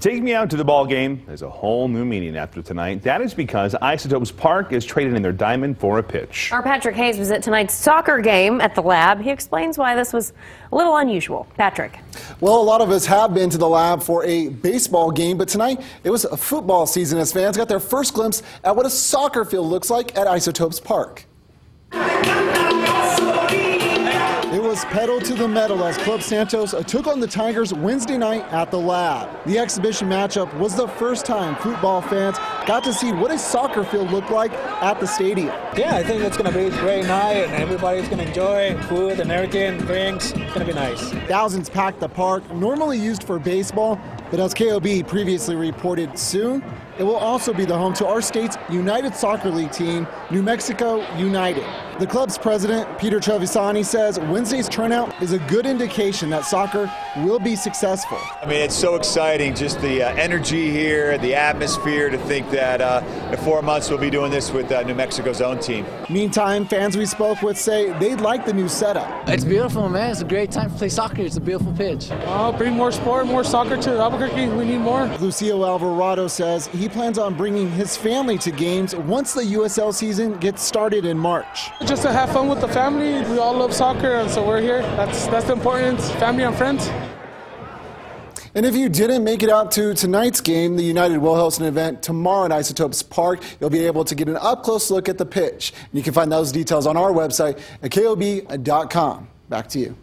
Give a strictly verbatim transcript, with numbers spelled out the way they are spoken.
Take me out to the ball game has a whole new meaning after tonight. That is because Isotopes Park is trading in their diamond for a pitch. Our Patrick Hayes was at tonight's soccer game at the lab. He explains why this was a little unusual. Patrick. Well, a lot of us have been to the lab for a baseball game, but tonight it was a football season as fans got their first glimpse at what a soccer field looks like at Isotopes Park. It was pedal to the metal as Club Santos took on the Tigers Wednesday night at the lab. The exhibition matchup was the first time football fans got to see what a soccer field looked like at the stadium. Yeah, I think it's going to be a great night and everybody's going to enjoy food and everything, drinks. It's going to be nice. Thousands packed the park, normally used for baseball, but as K O B previously reported, soon it will also be the home to our state's United Soccer League team, New Mexico United. The club's president, Peter Trevisani, says Wednesday's turnout is a good indication that soccer will be successful. I mean, it's so exciting, just the uh, energy here, the atmosphere, to think that uh, in four months we'll be doing this with uh, New Mexico's own team. Meantime, fans we spoke with say they'd like the new setup. It's beautiful, man. It's a great time to play soccer. It's a beautiful pitch. Uh, bring more sport, more soccer to Albuquerque. We need more. Lucio Alvarado says he plans on bringing his family to games once the U S L season gets started in March. Just to have fun with the family. We all love soccer, and so we're here. That's, that's the importance, family and friends. And if you didn't make it out to tonight's game, the United will host an event tomorrow at Isotopes Park. You'll be able to get an up-close look at the pitch. And you can find those details on our website at K O B dot com. Back to you.